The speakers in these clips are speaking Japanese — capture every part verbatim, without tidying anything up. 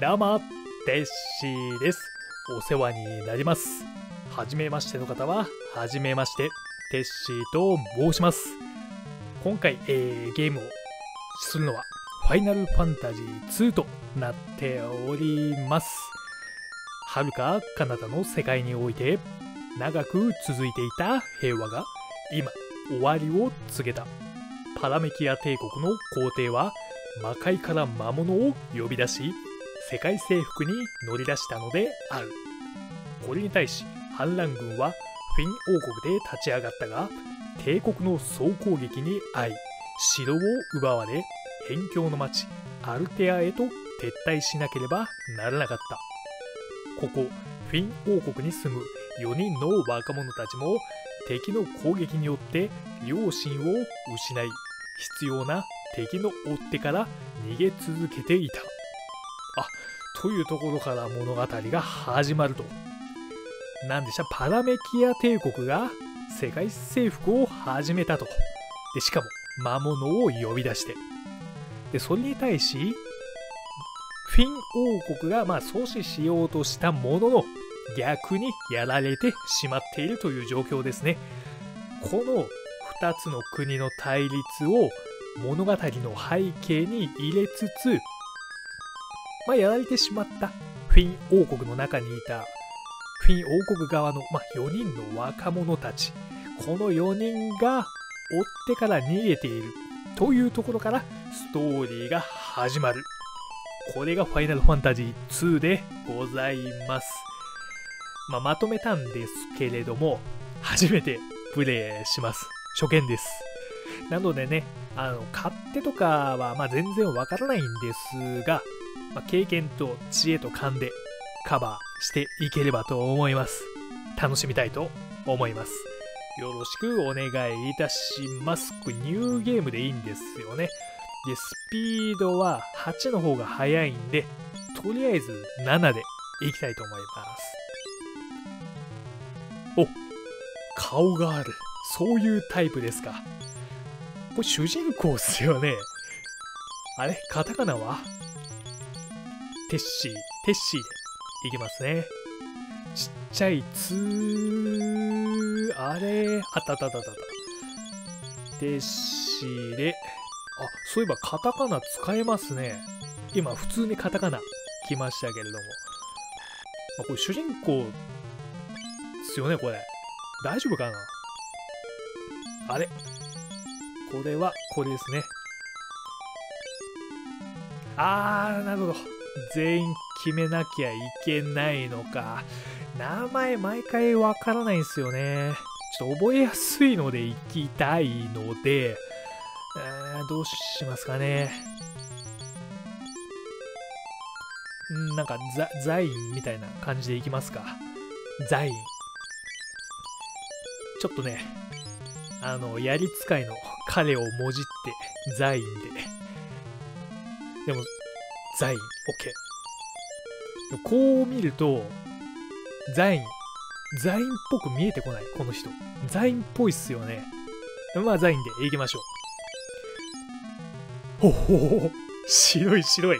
どうも、テッシーです。お世話になります。はじめましての方は、はじめまして、テッシーと申します。今回、えー、ゲームをするのは、ファイナルファンタジーツーとなっております。はるか彼方の世界において、長く続いていた平和が、今、終わりを告げた。パラメキア帝国の皇帝は、魔界から魔物を呼び出し、世界征服に乗り出したのである。これに対し反乱軍はフィン王国で立ち上がったが、帝国の総攻撃に遭い、城を奪われ、辺境の町アルテアへと撤退しなければならなかった。ここフィン王国に住むよにんの若者たちも、敵の攻撃によって両親を失い、必要な敵の追っ手から逃げ続けていた。あ、というところから物語が始まると。なんでした、パラメキア帝国が世界征服を始めたと。で、しかも魔物を呼び出して。で、それに対し、フィン王国がまあ阻止しようとしたものの、逆にやられてしまっているという状況ですね。このふたつの国の対立を物語の背景に入れつつ、まあ、やられてしまったフィン王国の中にいたフィン王国側の、まあ、よにんの若者たち、このよにんが追ってから逃げているというところからストーリーが始まる。これがファイナルファンタジーツーでございます。まあ、まとめたんですけれども、初めてプレイします。初見です。なのでね、あの買ってとかはまあ全然わからないんですが、まあ、経験と知恵と勘でカバーしていければと思います。楽しみたいと思います。よろしくお願いいたします。これニューゲームでいいんですよね。で、スピードははちの方が速いんで、とりあえずななでいきたいと思います。お、顔がある。そういうタイプですか。これ主人公っすよね。あれ、カタカナはテッシー、テッシーでいきますね。ちっちゃいつー、あれ、あったあったあったあった。テッシーで、あ、そういえばカタカナ使えますね。今、普通にカタカナ来ましたけれども。あ、これ主人公ですよね、これ。大丈夫かなあれ。これは、これですね。あー、なるほど。全員決めなきゃいけないのか。名前毎回わからないんですよね。ちょっと覚えやすいので行きたいので、どうしますかね。んなんかザ、ザインみたいな感じで行きますか。ザイン。ちょっとね、あの、槍使いの彼をもじって、ザインで。でも、ザイン、オッケー。こう見ると、ザイン、ザインっぽく見えてこない、この人。ザインっぽいっすよね。まあ、ザインでいきましょう。ほほほ、白い白い。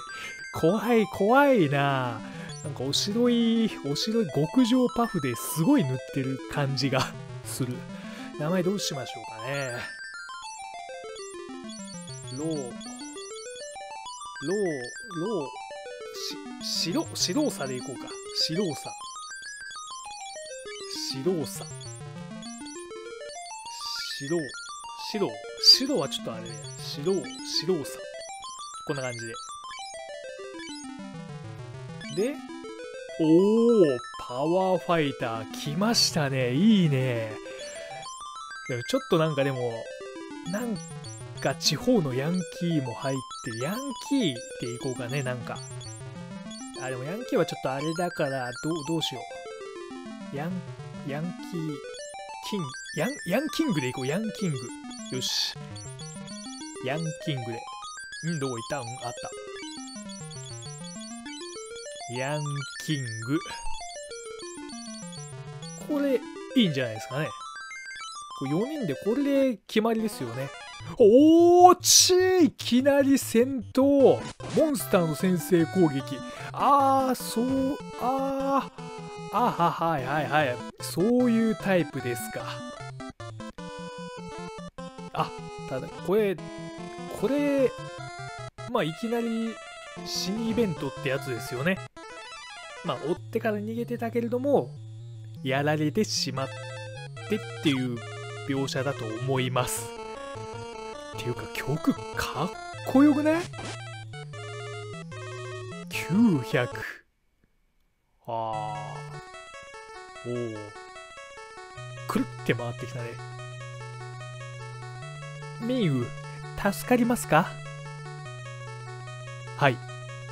怖い怖いな。なんかお白い、お白い極上パフですごい塗ってる感じがする。名前どうしましょうかね。ロー。ロー、ロー、し、しろ、しろうさでいこうか。しろうさ。しろうさ。しろう、しろう。しろうはちょっとあれね。しろう、しろうさ。こんな感じで。で、おー、パワーファイター来ましたね。いいね。でもちょっとなんかでも、なんか、地方のヤンキーも入って、ヤンキーっていこうかね、なんか。あ、でもヤンキーはちょっとあれだから、どう、どうしよう。ヤン、ヤンキー、キング、ヤン、ヤンキングでいこう、ヤンキング。よし。ヤンキングで。うん、どこ行った？うん、あった。ヤンキング。これ、いいんじゃないですかね。これよにんでこれで決まりですよね。おーちー、いきなり戦闘。モンスターの先制攻撃。あー、そう、あー、あー、はいはいはい。そういうタイプですか。あ、ただ、これ、これ、まあ、いきなり死にイベントってやつですよね。まあ、追ってから逃げてたけれども、やられてしまってっていう描写だと思います。っていうか、曲かっこよくない ?きゅうひゃく。あー。おー。くるって回ってきたね。ミウ、助かりますか？はい。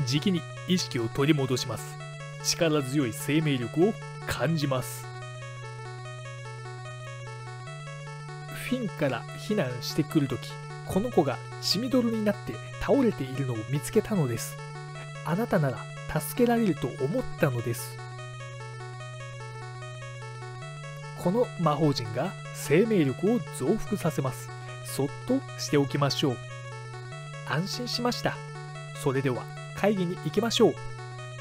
じきに意識を取り戻します。力強い生命力を感じます。フィンから避難してくるとき、この子が血みどろになって倒れているのを見つけたのです。あなたなら助けられると思ったのです。この魔法陣が生命力を増幅させます。そっとしておきましょう。安心しました。それでは会議に行きましょう。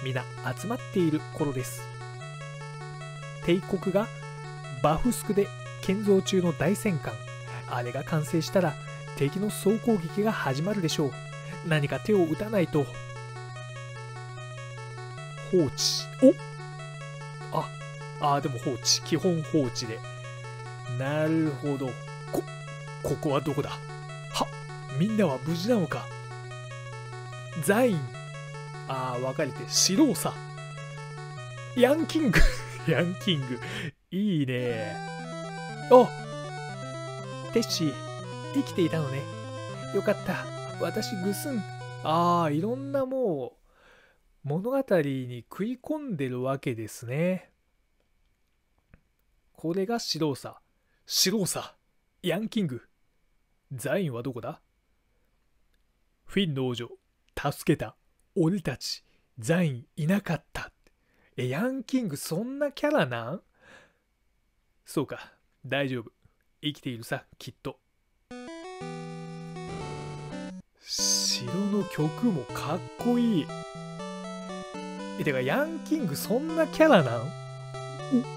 皆集まっている頃です。帝国がバフスクで建造中の大戦艦、あれが完成したら敵の総攻撃が始まるでしょう。何か手を打たないと。放置。おっ、ああ、でも放置、基本放置で。なるほど。こここはどこだ。はっ、みんなは無事なのか。ザイン、ああ、分かれて、シローサ、ヤンキングヤンキング、いいね。あ、テッシー、生きていたのね。よかった。私、グスン。ああ、いろんなもう、物語に食い込んでるわけですね。これがシローサ。シローサ。ヤンキング。ザインはどこだ？フィンの王女。助けた。俺たち。ザインいなかった。え、ヤンキングそんなキャラなん？そうか、大丈夫。生きているさ、きっと。城の曲もかっこいい。え、てか、ヤンキングそんなキャラなん？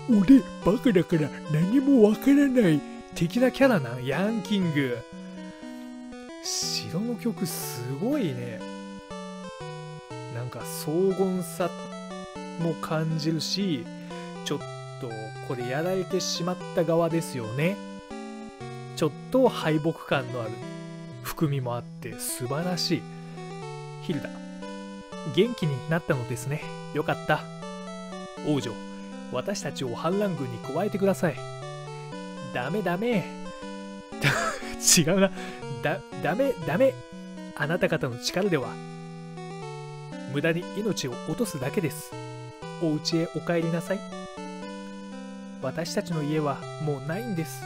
お、俺、バカだから何もわからない的なキャラなん？ヤンキング。城の曲すごいね。なんか、荘厳さも感じるし、ちょっとこれやられてしまった側ですよね。ちょっと敗北感のある含みもあって素晴らしい。ヒルダ、元気になったのですね。よかった。王女、私たちを反乱軍に加えてください。ダメダメ。違うな。だ、ダメダメ。あなた方の力では無駄に命を落とすだけです。お家へお帰りなさい。私たちの家はもうないんです。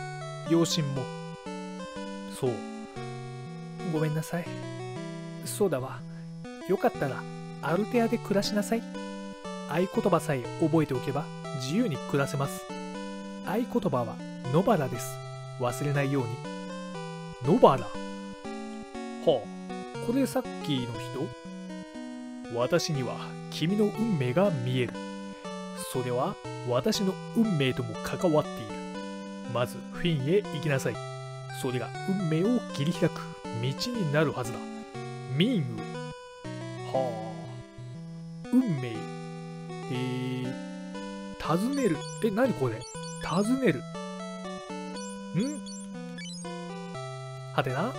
両親も。そう。ごめんなさい。そうだわ。よかったらアルテアで暮らしなさい。合言葉さえ覚えておけば自由に暮らせます。合言葉は野原です。忘れないように。野原。はあ、これさっきの人？私には君の運命が見える。それは私の運命とも関わっている。まずフィンへ行きなさい。それが運命を切り開く道になるはずだ。ミンウ。はあ。運命。えー、尋ねる。え、なにこれ？尋ねる。ん？はてな？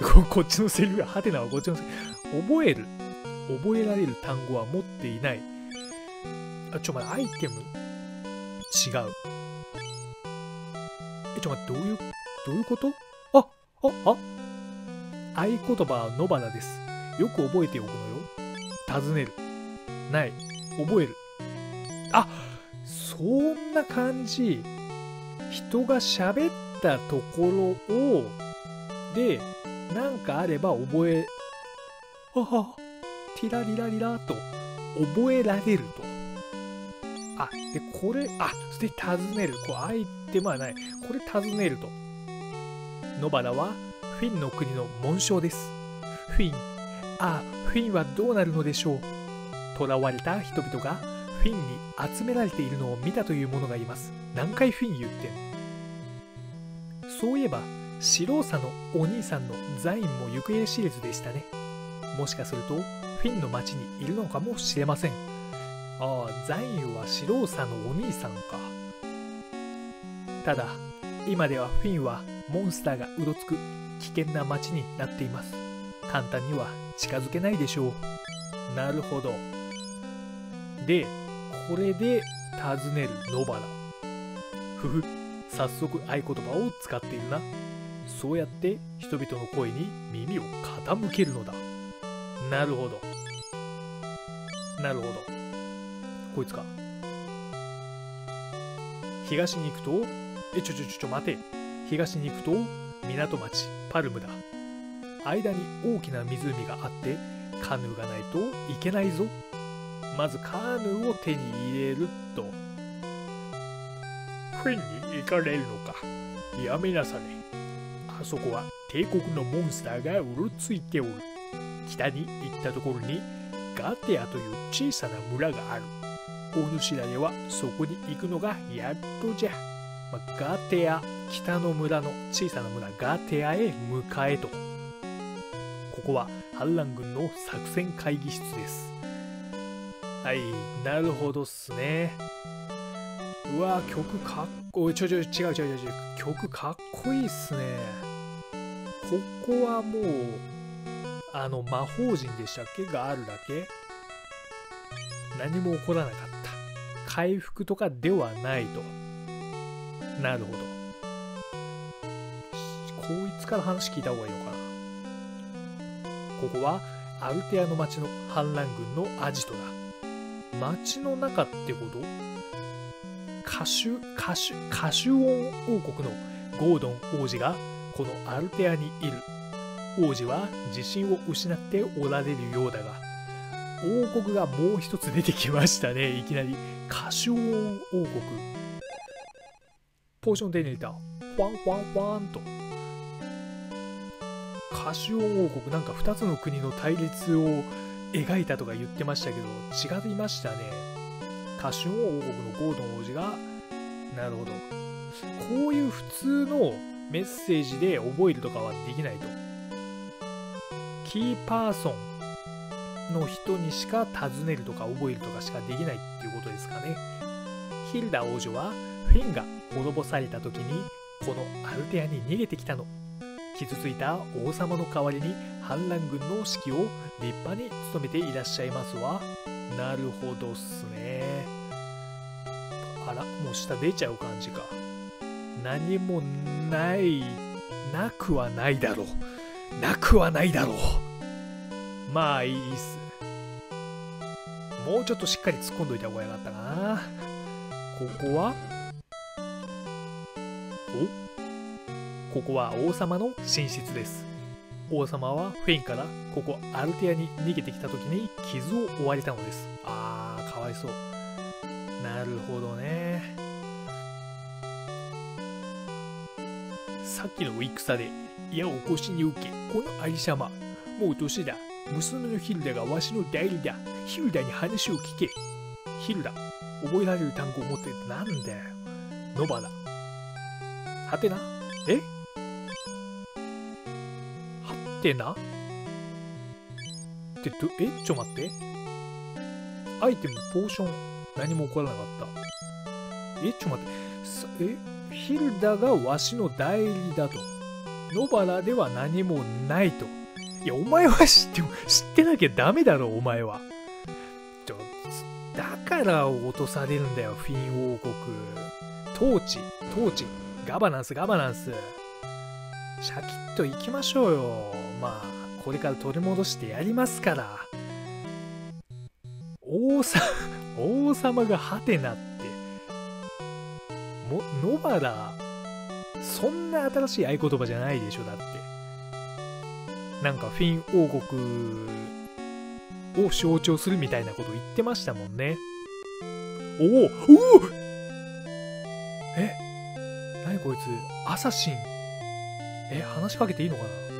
こ、こっちのセリフがはてなはこっちのセリフ。覚える。覚えられる単語は持っていない。あ、ちょ、待って、アイテム？違う。え、ちょ、待って、どういう、どういうこと？あ、あ、あ、合言葉は野花です。よく覚えておくのよ。尋ねる。ない。覚える。あ、そんな感じ。人が喋ったところを、で、なんかあれば覚え、はは。ティラリラリラと覚えられると。あ、で、これ、あ、そして尋ねる。こう、相手はない。これ、尋ねると。野原は、フィンの国の紋章です。フィン、ああ、フィンはどうなるのでしょう。囚われた人々がフィンに集められているのを見たという者がいます。何回フィン言ってん。そういえば、シローサのお兄さんのザインも行方知れずでしたね。もしかすると、フィンの町にいるのかもしれません。ああ、ザインはシローサのお兄さんか。ただ、今ではフィンはモンスターがうろつく危険な町になっています。簡単には近づけないでしょう。なるほど。で、これで尋ねる野原。ふふ、早速合言葉を使っているな。そうやって人々の声に耳を傾けるのだ。なるほど。なるほど。こいつか。東に行くと、え、ちょちょちょちょ待て。東に行くと、港町パルムだ。間に大きな湖があって、カヌーがないといけないぞ。まずカヌーを手に入れると。フィンに行かれるのか。やめなされ。あそこは帝国のモンスターがうろついておる。北に行ったところにガテアという小さな村がある。お主らではそこに行くのがやっとじゃ。まあ、ガテア、北の村の小さな村ガテアへ向かえと。ここは反乱軍の作戦会議室です。はい、なるほどっすね。うわー、曲かっこいい。ちょちょ、違う違う違う違う。曲かっこいいっすね。ここはもう、あの、魔法陣でしたっけがあるだけ。何も起こらなかった。回復とかではないと。なるほど。こいつから話聞いた方がいいのかな。ここは、アルテアの町の反乱軍のアジトだ。町の中ってこと？カシュ、カシュ、カシュオン王国のゴードン王子がこのアルテアにいる。王子は自信を失っておられるようだが、王国がもう一つ出てきましたね。いきなりカシュオン王国。ポーション手に入れた。ファンファンファンと。カシュオン王国、なんかふたつの国の対立を描いたとか言ってましたけど、違いましたね。カシュオン王国のゴードン王子が、なるほど。こういう普通のメッセージで覚えるとかはできないと。キーパーソンの人にしか尋ねるとか覚えるとかしかできないっていうことですかね。ヒルダ王女はフィンが滅ぼされた時にこのアルテアに逃げてきたの。傷ついた王様の代わりに反乱軍の指揮を立派に務めていらっしゃいますわ。なるほどっすね。あら、もう下出ちゃう感じか。何もない、なくはないだろう。なくはないだろう。まあいいっす。もうちょっとしっかり突っ込んどいた方がよかったかな。ここは？お？ここは王様の寝室です。王様はフィンからここアルテアに逃げてきた時に傷を負われたのです。あー、かわいそう。なるほどね。さっきの戦で矢を腰に受け、この有様、もう年だ。娘のヒルダがわしの代理だ。ヒルダに話を聞け。ヒルダ、覚えられる単語を持ってなんだよ。野原。はてな。え？ってなってどえちょ待ってアイテムポーション何も起こらなかったえちょ待ってえヒルダがわしの代理だと野原では何もないといやお前は知っても知ってなきゃダメだろお前はちょだから落とされるんだよフィン王国統治統治ガバナンスガバナンスシャキッといきましょうよまあこれから取り戻してやりますから王様王様がハテナっても野原そんな新しい合言葉じゃないでしょだってなんかフィン王国を象徴するみたいなこと言ってましたもんねおおおおえ何こいつアサシンえ話しかけていいのかな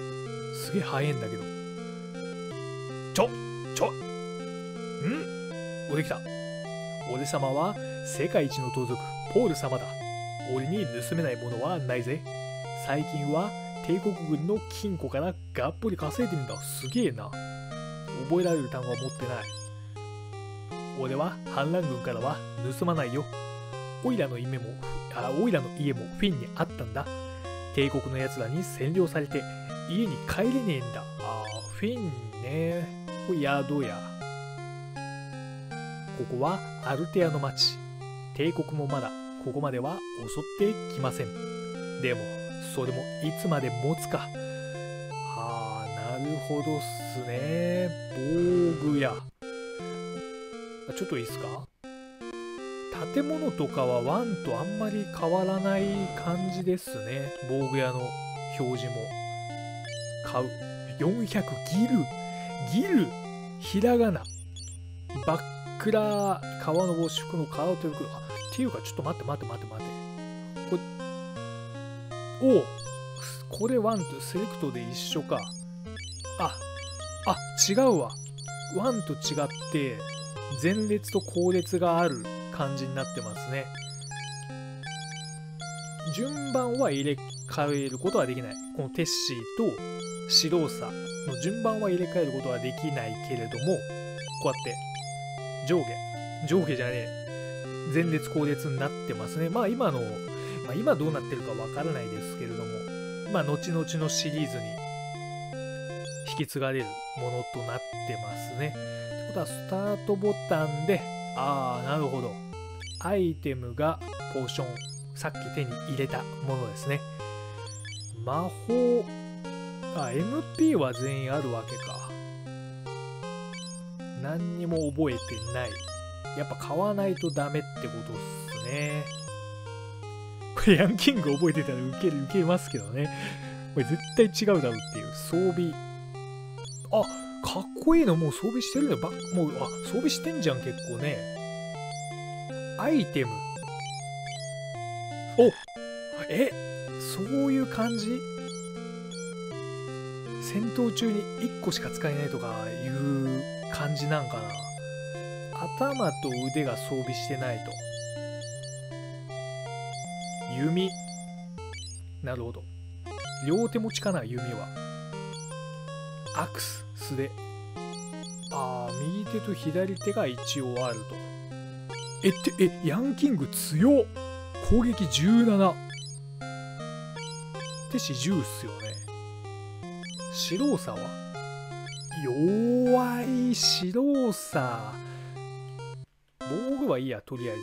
すげえ早いんだけど。ちょちょんおできた。俺様は世界一の盗賊ポール様だ。俺に盗めないものはないぜ。最近は帝国軍の金庫からがっぽり稼いでるんだ。すげえな。覚えられる単語は持ってない。俺は反乱軍からは盗まないよ。オイラの夢も、あ、オイラの家もフィンにあったんだ。帝国のやつらに占領されて家に帰れねえんだ。あー、フィンね。おやどや。ここはアルテアの町。帝国もまだここまでは襲ってきません。でもそれもいつまで持つか。あー、なるほどっすね。防具や。ちょっといいですか。建物とかはワンとあんまり変わらない感じですね。防具屋の表示も。買う。よんひゃくギルギルひらがな。バックラー。革の帽子服の革というか。あ、っていうかちょっと待って待って待って待って。これ。おお。これワンとセレクトで一緒か。あ、あ、違うわ。ワンと違って。前列と後列がある感じになってますね。順番は入れ替えることはできない。このテッシーとシローサの順番は入れ替えることはできないけれども、こうやって上下上下じゃねえ前列後列になってますね。まあ今の、まあ、今どうなってるかわからないですけれども、まあ後々のシリーズに引き継がれるものとなってますね。スタートボタンで、ああなるほど、アイテムがポーション、さっき手に入れたものですね。魔法、あ エムピー は全員あるわけか。何にも覚えてない。やっぱ買わないとダメってことっすね。これランキング覚えてたらウケる、ウケますけどね。これ絶対違うだろうっていう装備。あっかっこいいのもう装備してるね。ばもう、あ、装備してんじゃん結構ね。アイテム。お、え、そういう感じ？戦闘中にいっこしか使えないとかいう感じなんかな。頭と腕が装備してないと。弓。なるほど。両手持ちかな、弓は。アクス。素手。ああ、右手と左手が一応あると。えって、え、ヤンキング強っ。攻撃じゅうなな。手しじゅうっすよね。白さは弱い白さ。防具はいいや、とりあえず。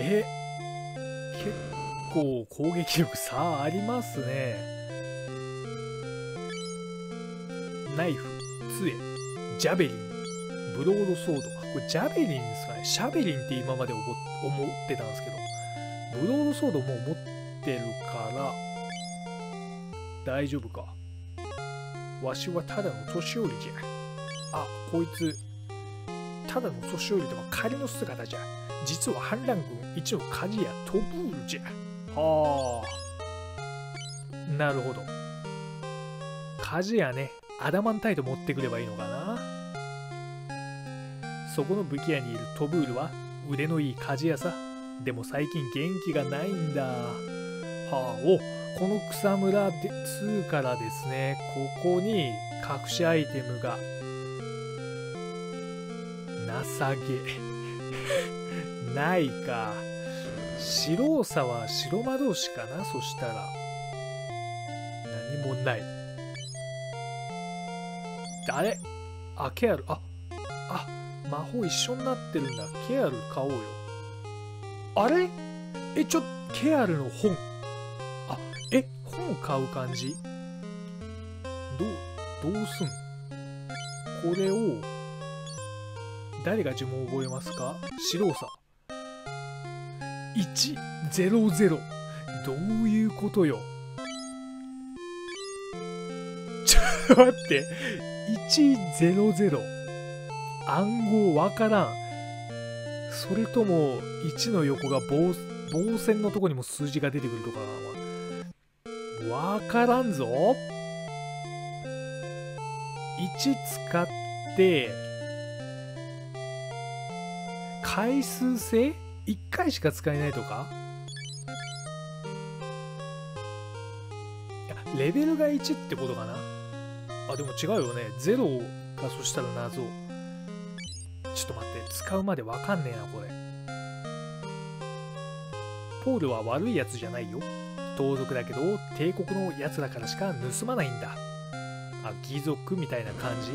え、結構攻撃力差ありますね。ナイフ、杖、ジャベリン、ブロードソード。これジャベリンですかね。シャベリンって今まで思ってたんですけど、ブロードソードもう持ってるから大丈夫か。わしはただの年寄りじゃ。あ、こいつただの年寄りでは仮の姿じゃ。実は反乱軍一の鍛冶屋トブールじゃ。はあ、なるほど。鍛冶屋ね。アダマンタイト持ってくればいいのかな。そこの武器屋にいるトブールは腕のいい鍛冶屋さ。でも最近元気がないんだ。はあ、お、この草むらでにからですね、ここに隠しアイテムが情けないか。白さは白魔道士かな。そしたら何もない。あれ、あ、ケアル、あ、あ、魔法一緒になってるんだ。ケアル買おうよ。あれ、え、ちょっと、ケアルの本。あ、え、本買う感じ？どう、どうすん？これを、誰が呪文覚えますか？白さ。いちゼロゼロ。どういうことよ。ちょっと待って。いちゼロゼロ。暗号わからん。それともいちの横が棒線のとこにも数字が出てくるとかはわからんぞ。いち使って回数制いっかいしか使えないとか、レベルがいちってことかな。あ、でも違うよね。ゼロがそしたら謎。ちょっと待って、使うまでわかんねえな、これ。ポールは悪いやつじゃないよ。盗賊だけど、帝国のやつらからしか盗まないんだ。あ、義賊みたいな感じ。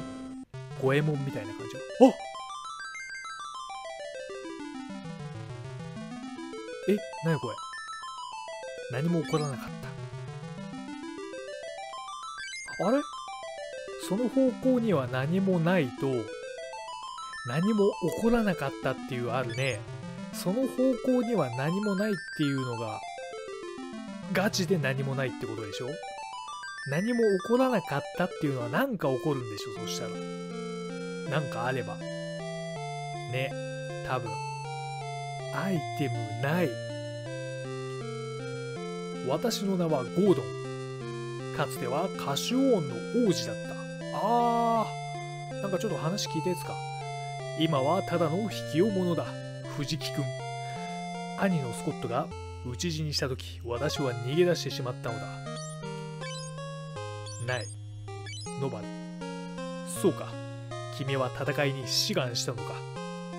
五右衛門みたいな感じ。あっ、え、なにこれ。何も起こらなかった。あれ、その方向には何もないと、何も起こらなかったっていうあるね。その方向には何もないっていうのが、ガチで何もないってことでしょ。何も起こらなかったっていうのは何か起こるんでしょ、そしたら。なんかあれば。ね、多分。アイテムない。私の名はゴードン。かつてはカシュオーンの王子だった。あー、なんかちょっと話聞いたやつか。今はただの引きを物だ。藤木君。兄のスコットが討ち死にした時、私は逃げ出してしまったのだ。ない。ノバル。そうか。君は戦いに志願したのか。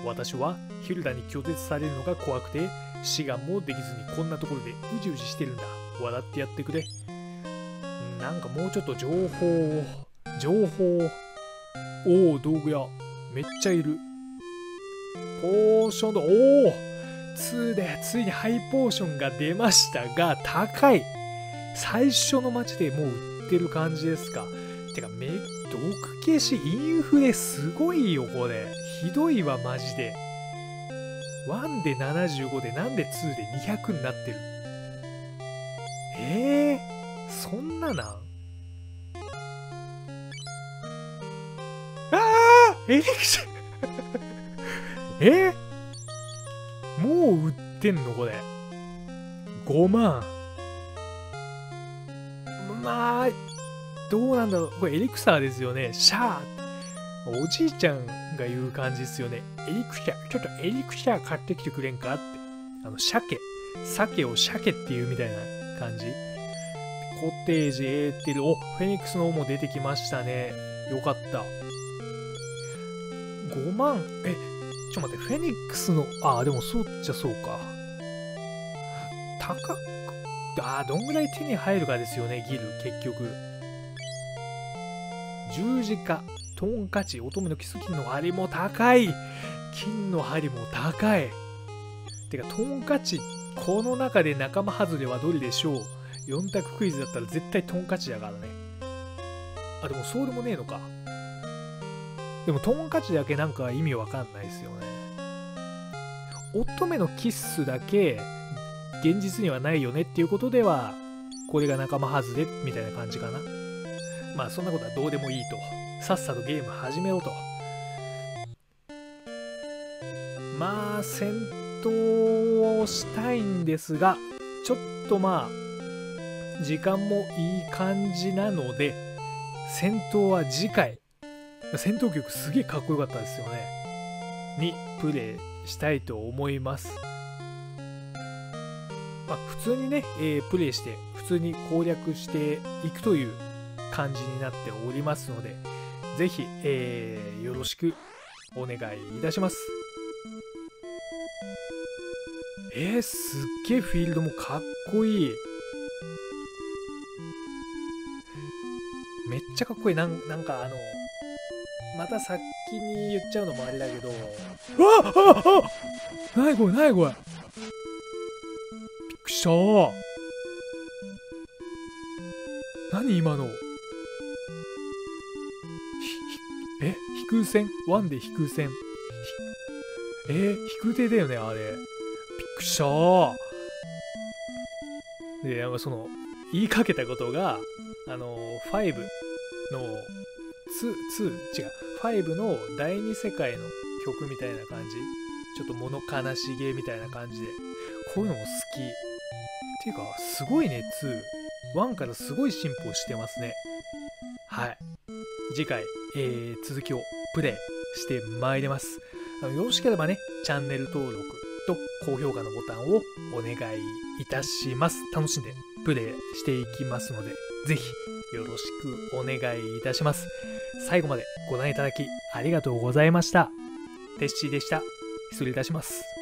私はヒルダに拒絶されるのが怖くて志願もできずにこんなところでうじうじしてるんだ。笑ってやってくれ。なんかもうちょっと情報を情報をおお、道具屋めっちゃいる。ポーションだ。おお、にでついにハイポーションが出ましたが、高い。最初の街でもう売ってる感じですか。てかめっ毒消しインフレすごいよこれ。ひどいわマジで。いちでななじゅうごで、なんでにでにひゃくになってる。えー、そんななん。ああ、エレクションえー、もう売ってんのこれ。ごまん。まあどうなんだろう。これエリクサーですよね。シャーっておじいちゃんが言う感じですよね。エリクシャー、ちょっとエリクシャー買ってきてくれんかって。あの、鮭。鮭を鮭っていうみたいな感じ。コテージ、エーテル。お、フェニックスの王も出てきましたね。よかった。ごまん。え、ちょっと待って、フェニックスの、あ、でもそうっちゃそうか。高く、あ、どんぐらい手に入るかですよね、ギル、結局。十字架、トンカチ、乙女のキス、金の針も高い。金の針も高い。てか、トンカチ、この中で仲間外れはどれでしょう。よん択クイズだったら絶対トンカチだからね。あ、でもそうでもねえのか。でもトンカチだけなんか意味わかんないですよね。乙女のキスだけ現実にはないよねっていうことでは、これが仲間外れみたいな感じかな。まあそんなことはどうでもいいと。さっさとゲーム始めろと。まあ戦闘をしたいんですが、ちょっとまあ時間もいい感じなので、戦闘は次回。戦闘曲すげえかっこよかったですよね。にプレイしたいと思います。まあ普通にね、えー、プレイして普通に攻略していくという感じになっておりますので、ぜひ、えー、よろしくお願いいたします。えー、すっげえフィールドもかっこいい。めっちゃかっこいい。なん、なんかあの、また先に言っちゃうのもあれだけど、ああああ、なにこれなにこれ、びっくりしたー。何今の。え、飛空船いちで飛空船、えー、飛空艇だよねあれ。びっくりしたー。で、なんかその言いかけたことが、あのごのに、に違う、ごの第二世界の曲みたいな感じ、ちょっと物悲しげみたいな感じで、こういうのも好きっていうか、すごいね。にワンからすごい進歩してますね。はい。次回、えー、続きをプレイしてまいります。あのよろしければね、チャンネル登録と高評価のボタンをお願いいたします。楽しんでプレイしていきますので、ぜひよろしくお願いいたします。最後までご覧いただきありがとうございました。てっしーでした。失礼いたします。